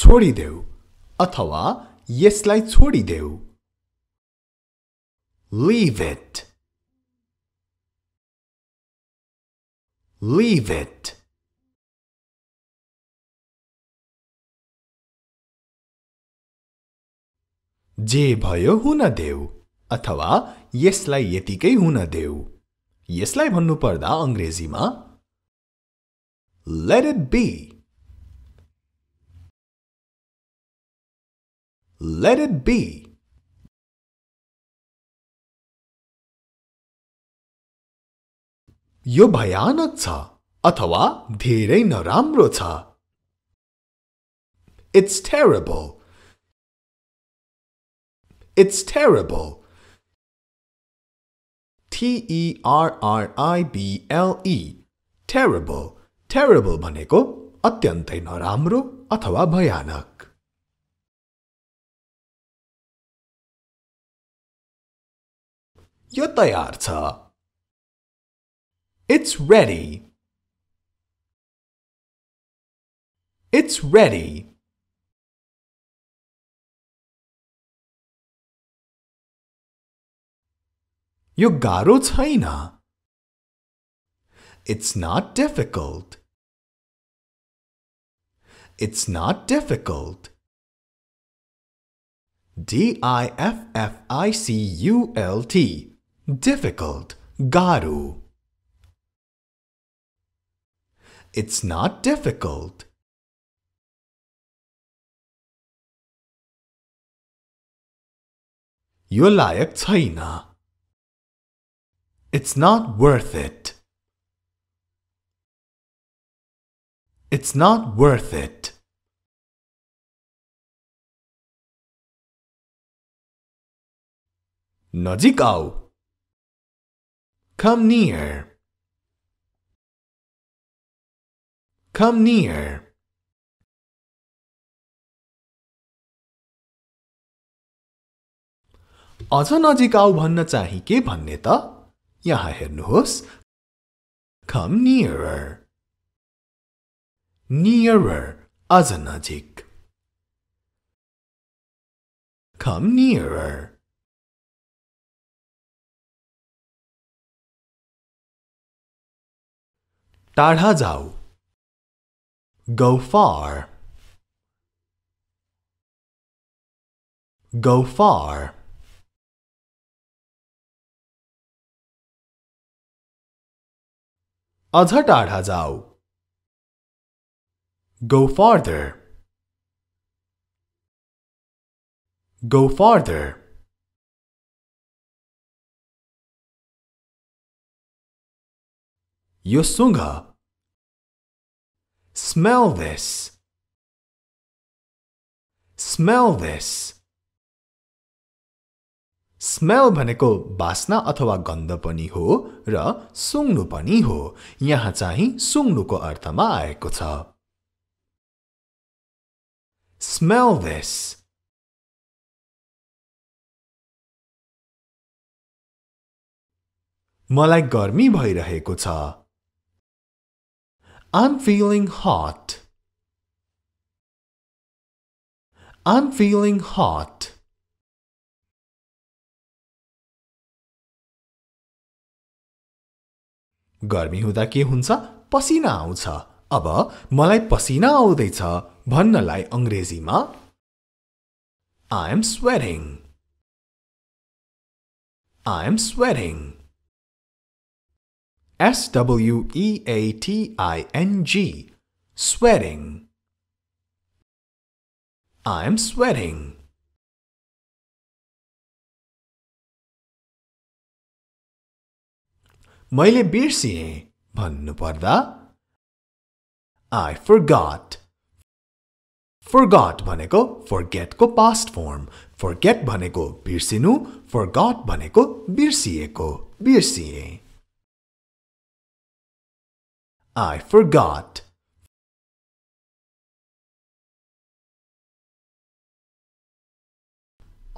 छोडिदेऊ अथवा यसलाई छोडिदेऊ Leave it. Leave it. जे भयो हुन देऊ अथवा यसलाई यतिकै हुन देऊ यसलाई भन्नु पर्दा अंग्रेजीमा Let it be. Let it be. यो भयानक छ अथवा धेरै नराम्रो छ It's terrible. It's terrible. T-E-R-R-I-B-L-E. Terrible. Terrible भनेको अत्यन्तै नराम्रो अथवा भयानक. यो तयार छ. It's ready. It's ready. यो गाह्रो छैन It's not difficult. It's not difficult. D-I-F-F-I-C-U-L-T. Difficult. गाह्रो. It's not difficult. यो लायक छैन It's not worth it. It's not worth it. नजिक आओ. Come near. Come near. अझ नजिक आओ भन्न चाहिँ के भन्ने त? यहाँ हेर्नुहोस् Come nearer. Nearer. अझ नजिक. Come nearer. टाढा जाऊ. Go far. Go far. अझ टाढा जाऊ. Go farther. Go farther. यो सुँघ. Smell this. Smell this. Smell भनेको बास्ना अथवा गन्ध पनि हो र सुँघ्नु पनि हो यहाँ चाहिँ सुँघ्नुको अर्थमा आएको छ Smell this. मलाई गर्मी भइरहेको छ I'm feeling hot. I'm feeling hot. गर्मी हुँदा के हुन्छ पसिना आउँछ अब मलाई पसिना आउँदैछ भन्नलाई अंग्रेजीमा I am sweating. I am sweating. S-W-E-A-T-I-N-G. Sweating. I am sweating. मैले बिर्सिए भन्नु पर्दा I forgot. Forgot भनेको forget को past form. Forget भनेको बिर्सिनु, forgot भनेको बिर्सिएको, बिर्सिए. I forgot.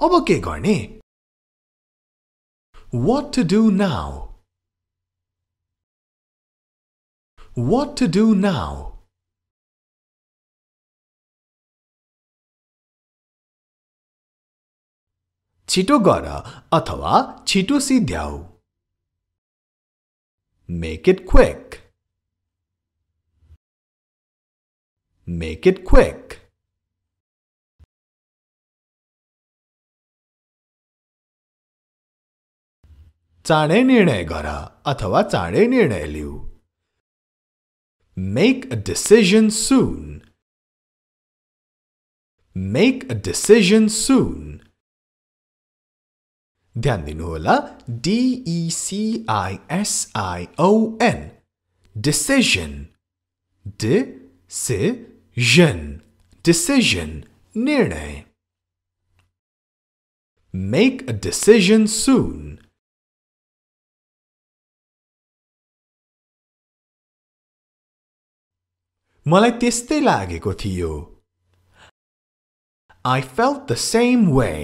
अब के गर्ने? What to do now? What to do now? छिटो गर अथवा छिटो सिध्याऊ। Make it quick. Make it quick. चाँडै निर्णय गर अथवा चाँडै निर्णय लिऊ। Make a decision soon. Make a decision soon. ध्यान दिनुहोला D-E-C-I-S-I-O-N decision. D-C-I-S-I-O-N decision. निर्णय. Make a decision soon. मलाई त्यस्तै लागेको थियो. I felt the same way.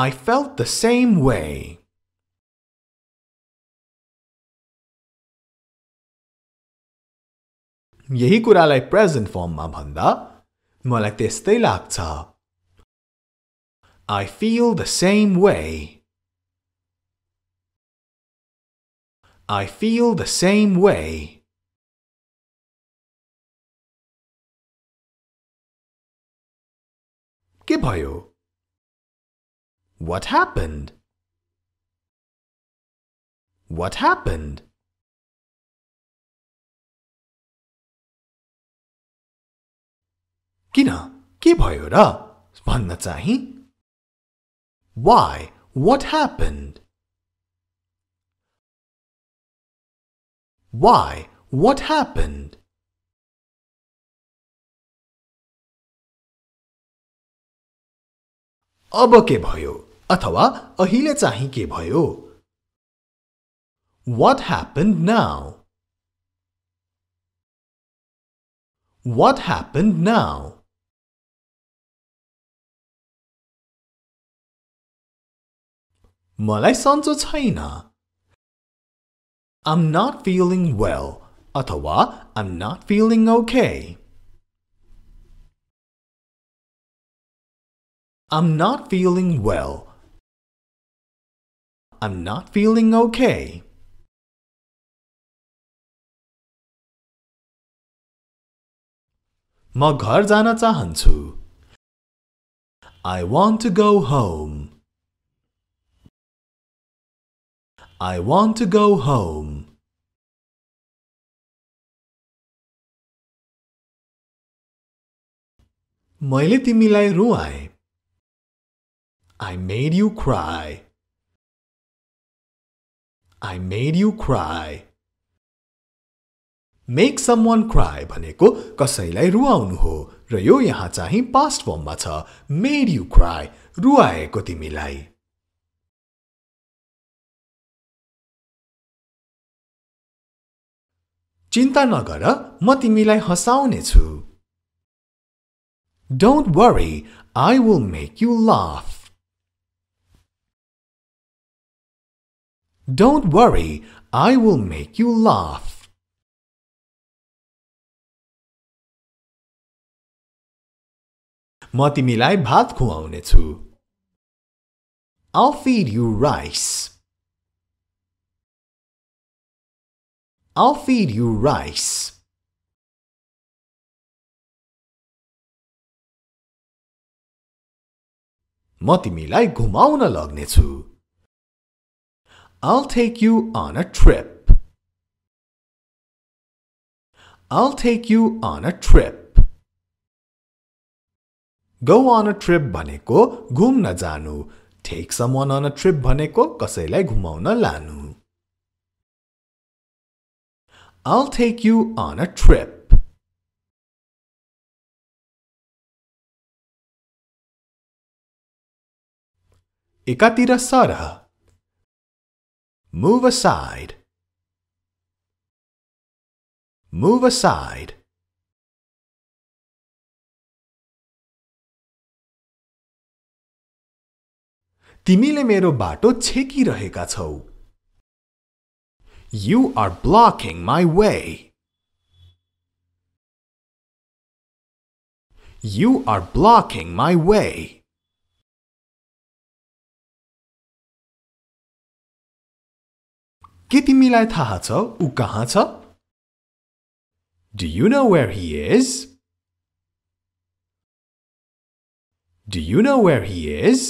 I felt the same way. यही कुरालाई present formमा भन्दा मलाई त्यस्तै लाग्छ. I feel the same way. I feel the same way. के भयो? What happened? What happened? किन? के भयो र? भन्न चाहिँ? Why? What happened? Why? What happened? अब के भयो अथवा अहिले चाहिँ के भयो? What happened now? What happened now? मलाई सन्चो छैन. I'm not feeling well अथवा I'm not feeling okay. I'm not feeling well. I'm not feeling okay. म घर जान चाहन्छु. I want to go home. I want to go home. मैले तिमीलाई रुवाएँ. I made you cry. I made you cry. Make someone cry भनेको कसैलाई रुवाउनु हो र यो यहाँ चाहिँ past formमा छ. Made you cry रुवाएको तिमीलाई. चिन्ता नगर म तिमीलाई हँसाउने छु. Don't worry, I will make you laugh. Don't worry, I will make you laugh. म तिमीलाई भात खुवाउने छु. I'll feed you rice. I'll feed you rice. म तिमीलाई घुमाउन लग्ने छु. I'll take you on a trip. I'll take you on a trip. Go on a trip भनेको घुम्न जानु. Take someone on a trip भनेको कसैलाई घुमाउन लानु. I'll take you on a trip. एकातिर sir. Move aside. Move aside. तिमीले मेरो बाटो छेकिरहेका छौ. You are blocking my way. You are blocking my way. के तिमीलाई थाहा छ उ कहाँ छ? Do you know where he is? Do you know where he is?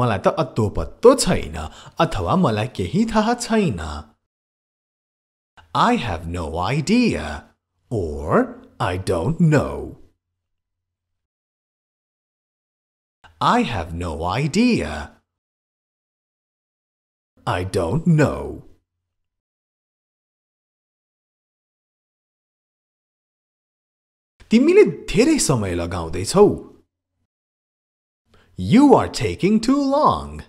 मलाई त अत्तो पत्तो छैन अथवा मलाई केही थाहा छैन. I have no idea or I don't know. I have no idea. I don't know. तिमीले धेरै समय लगाउँदै छौ. You are taking too long.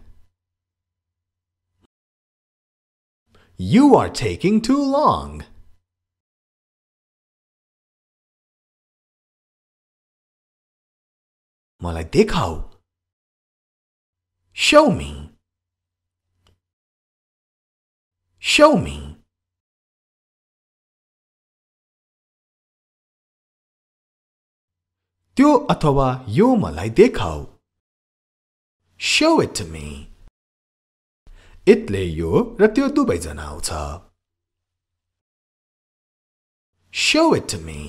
You are taking too long. मलाई देखाऊ. Show me. Show me. त्यो अथवा यो मलाई देखाऊ. Show it to me. इतले यो र त्यो दुबै जनाउँछ. Show it to me.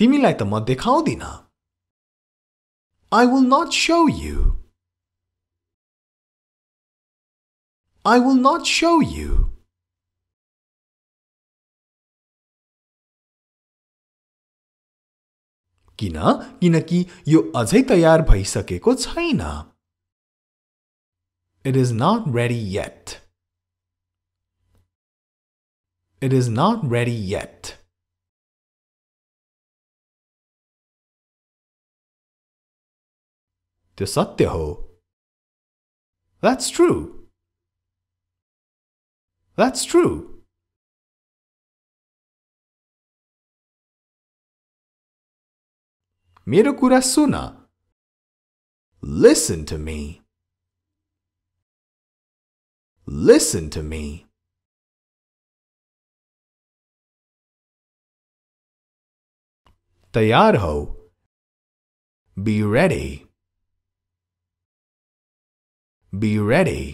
तिमीलाई त म देखाउँदिन. I will not show you. I will not show you. किन किनकि यो अझै तयार भइसकेको छैन. It is not ready yet. It is not ready yet. त्यो सत्य हो. That's true. That's true. मेरो कुरा सुन. Listen to me. Listen to me. तयार हो. Be ready. Be ready.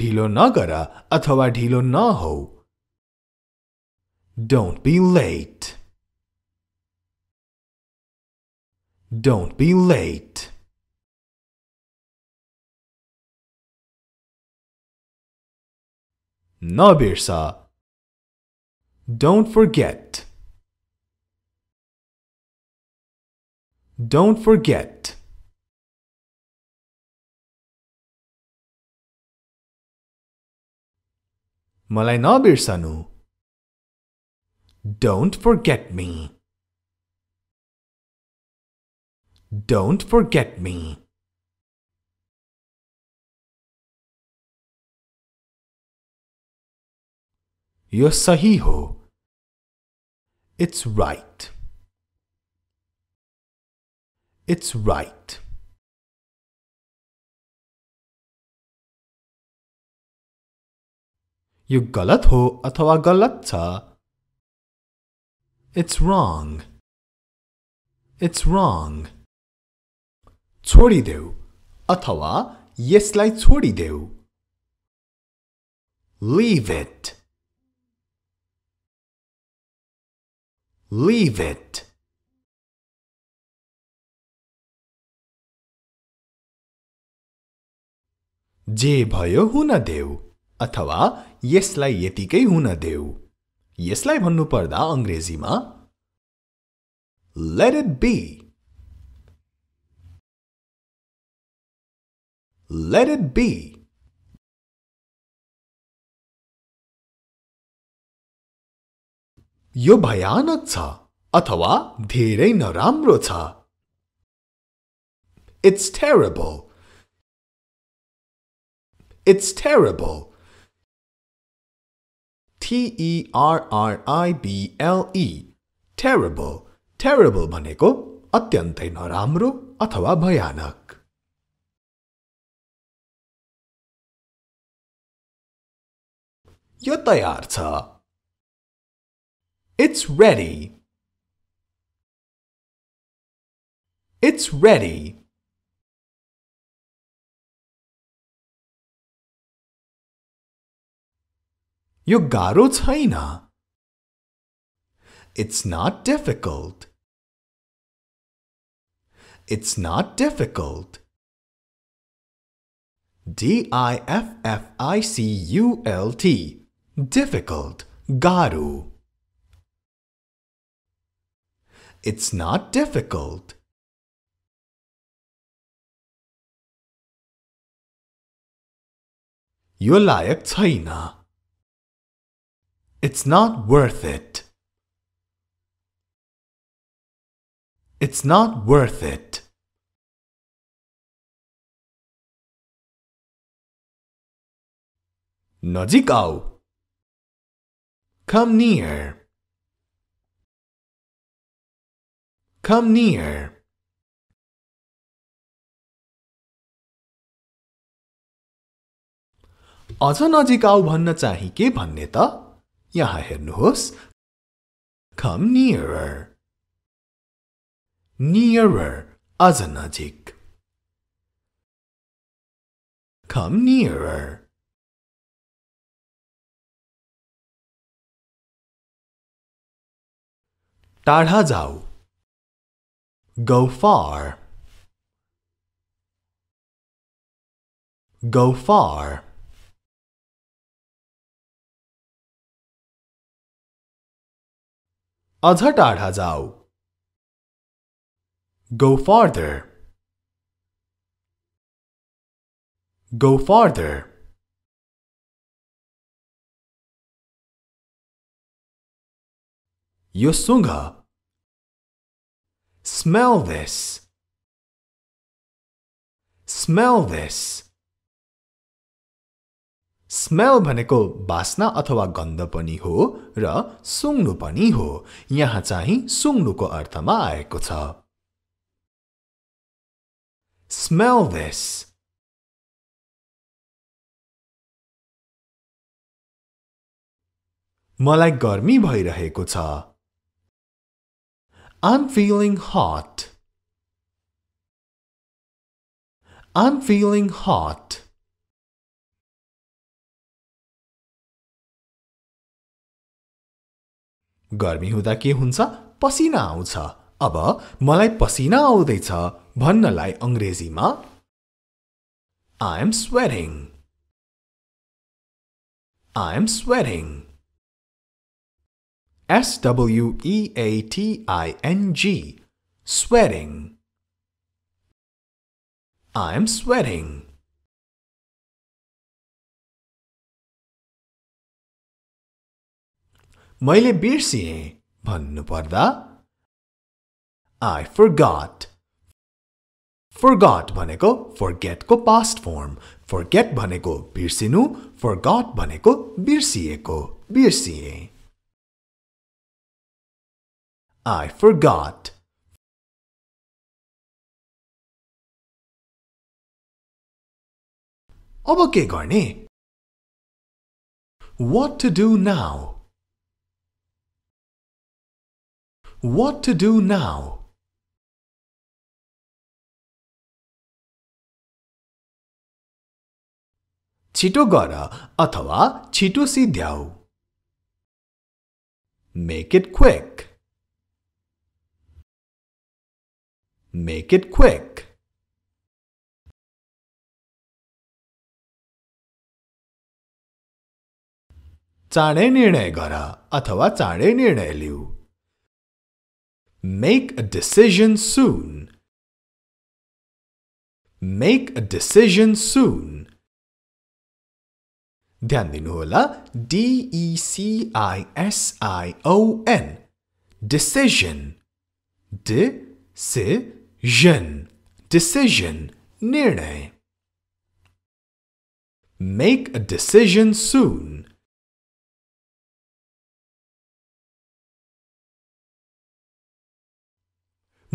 ढिलो नगर अथवा ढिलो न हो. Don't be late. Don't be late. नबिर्सा. Don't forget. Don't forget. मलाई नबिर्सनु. Don't forget me. Don't forget me. यो सही हो. It's right. It's right. यो गलत हो अथवा गलत छ. It's wrong. It's wrong. छोडिदेऊ अथवा यसलाई छोडिदेऊ. Leave it. Leave it. जे भयो हुन देऊ अथवा यसलाई यतिकै हुन देऊ. यसलाई भन्नु पर्दा अंग्रेजीमा Let it be. Let it be. यो भयानक छ अथवा धेरै नराम्रो छ. It's terrible. It's terrible. T-E-R-R-I-B-L-E. Terrible. Terrible भनेको अत्यन्तै नराम्रो अथवा भयानक. यो तयार छ. It's ready. It's ready. यो गाह्रो छैन. It's not difficult. It's not difficult. D-I-F-F-I-C-U-L-T. Difficult. Garu. It's not difficult. यो लायक छैन. It's not worth it. It's not worth it. नजिक आओ. Come near. Come near. अझ नजिक आओ भन्न चाहिँ के भन्ने त यहाँ हेर्नुहोस्. Come nearer. Nearer. अझ नजिक. Come nearer. टाढा जाऊ. Go far. Go far. अझ टाढा जाऊ. Go farther. Go farther. यो सुँघ. Smell this. Smell this. Smell भनेको बास्ना अथवा गन्ध पनि हो र सुँघ्नु पनि हो. यहाँ चाहिँ सुँघ्नुको अर्थमा आएको छ. Smell this. मलाई गर्मी भइरहेको छ. I'm feeling hot. I'm feeling hot. गर्मी हुँदा के हुन्छ? पसिना आउँछ. अब मलाई पसिना आउँदैछ भन्नलाई अंग्रेजीमा I am sweating. I am sweating. S-W-E-A-T-I-N-G. Sweating. I am sweating. मैले बिर्सिएँ भन्नु पर्दा I forgot. Forgot भनेको forget को past form. Forget भनेको बिर्सिनु, forgot भनेको बिर्सिएको. बिर्सिएँ. I forgot. अब के गर्ने? What to do now? What to do now? छिटो गर अथवा छिटो सिध्याऊ. Make it quick. Make it quick. चाँडै निर्णय गर अथवा चाँडै निर्णय लिऊ. Make a decision soon. Make a decision soon. ध्यान दिनुहोला. D-E-C-I-S-I-O-N. Decision. Decision. Decision. Nirnay. Make a decision soon.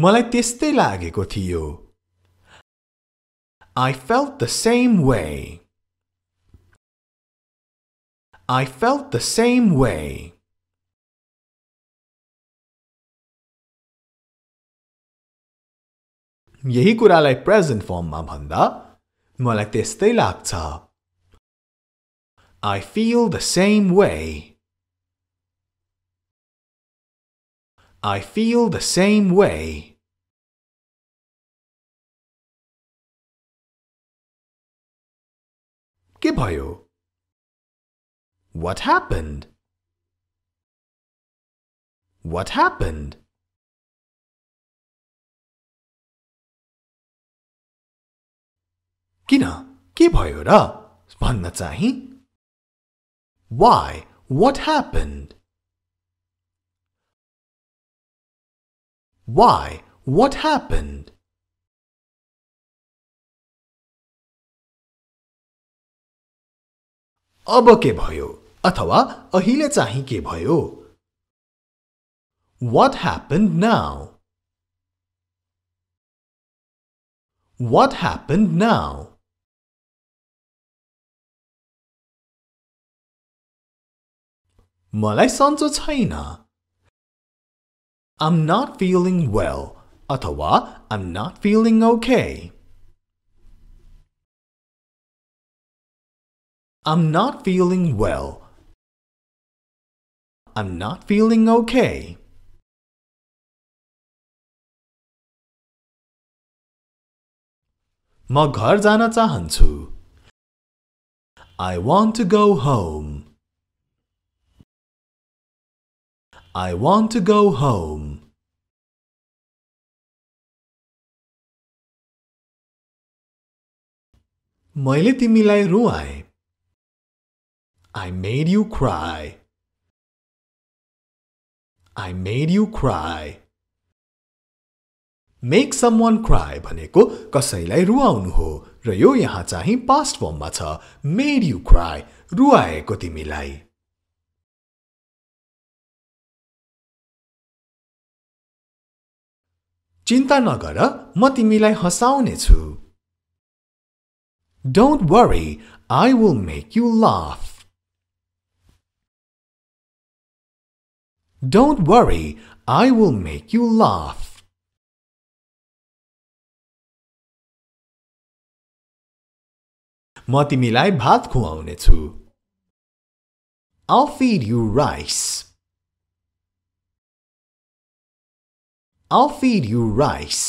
मलाई त्यस्तै लागेको थियो. I felt the same way. I felt the same way. यही कुरालाई प्रेजेन्ट फर्ममा भन्दा मलाई त्यस्तै लाग्छ. I feel the same way. I feel the same way. के भयो? What happened? What happened? किन के भयो र भन्न चाहिँ Why? What happened? Why? What happened? अब के भयो अथवा अहिले चाहिँ के भयो? What happened now? What happened now? मलाई सन्चो छैन. I'm not feeling well अथवा I'm not feeling okay. I'm not feeling well. I'm not feeling okay. म घर जान चाहन्छु. I want to go home. I want to go home. मैले तिमीलाई रुवाएँ. I made you cry. I made you cry. Make someone cry भनेको कसैलाई रुवाउनु हो र यो यहाँ चाहिँ past formमा छ. Made you cry रुवाएको तिमीलाई. चिन्ता नगर म तिमीलाई हँसाउने छु. Don't worry, I will make you laugh. Don't worry, I will make you laugh. म तिमीलाई भात खुवाउने छु. I'll feed you rice. I'll feed you rice.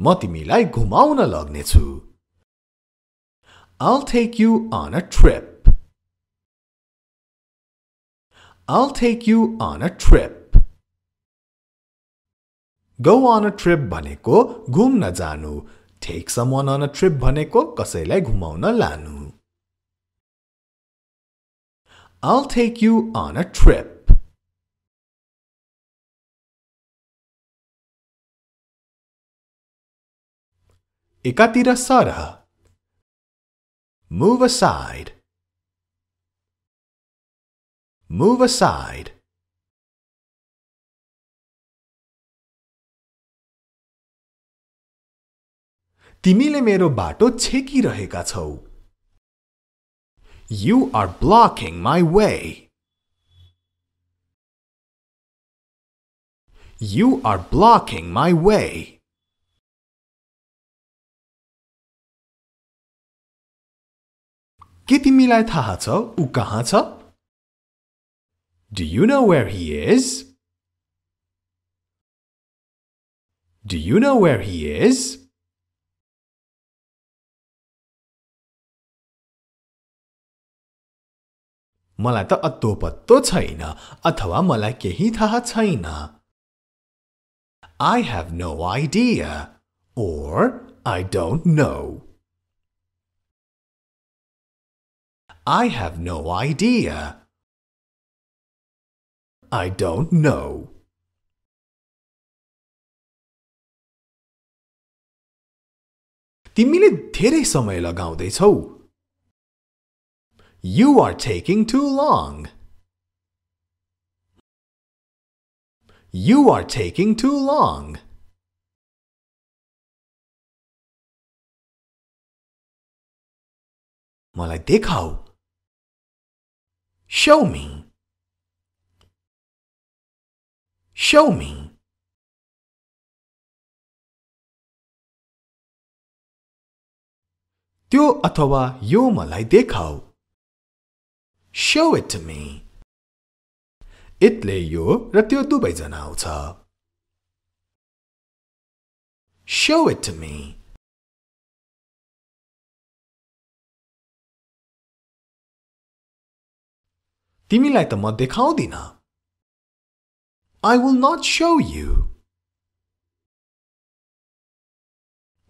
म तिमीलाई घुमाउन लग्ने छु. I'll take you on a trip. I'll take you on a trip. Go on a trip भनेको घुम्न जानु. Take someone on a trip भनेको कसैलाई घुमाउन लानु. I'll take you on a trip. एकातिर sir. Move aside. Move aside. तिमीले मेरो बाटो छेकिरहेका छौ. You are blocking my way. You are blocking my way. के तिमीलाई थाहा छ उ कहाँ छ? Do you know where he is? Do you know where he is? मलाई त अत्तो पत्तो छैन अथवा मलाई केही थाहा छैन. I have no idea or I don't know. I have no idea. I don't know. तिमीले धेरै समय लगाउँदै छौ. You are taking too long. You are taking too long. मलाई देखाऊ, show me, show me. त्यो अथवा यो मलाई देखाऊ, show it to me. इतले यो र त्यो दुबै जनाउँछ, show it to me. तिमीलाई त म देखाउँदिन, I will not show you,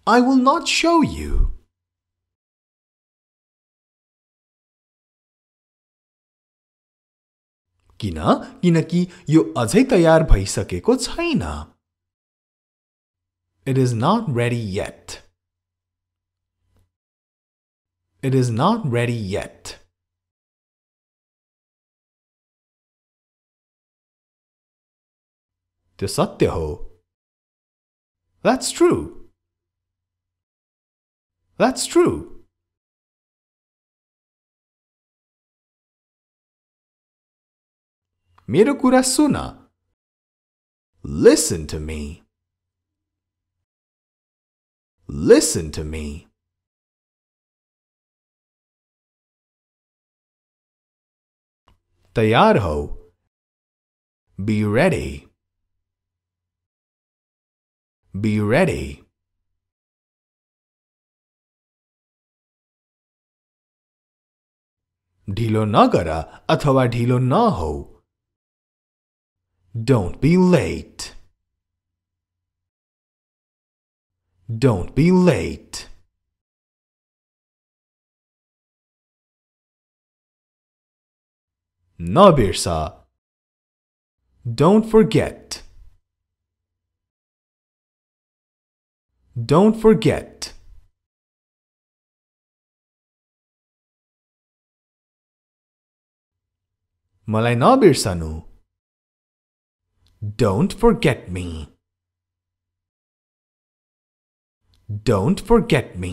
I will not show you. किन? किनकि यो अझै तयार भइसकेको छैन, it is not ready yet, it is not ready yet. त्यो सत्य हो, that's true, that's true. मेरो कुरा सुन, listen to me, listen to me. तैयार हो, be ready, be ready. ढिलो नगर अथवा ढिलो न हो, don't be late, don't be late. नबिर्सा, don't forget, don't forget. मलाई नबिर्सनु, don't forget me, don't forget me.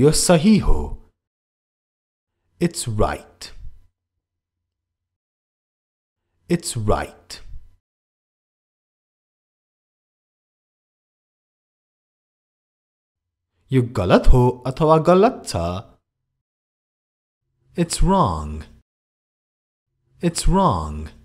यो सही हो, it's right, it's right. यो गलत हो अथवा गलत छ, it's wrong, it's wrong.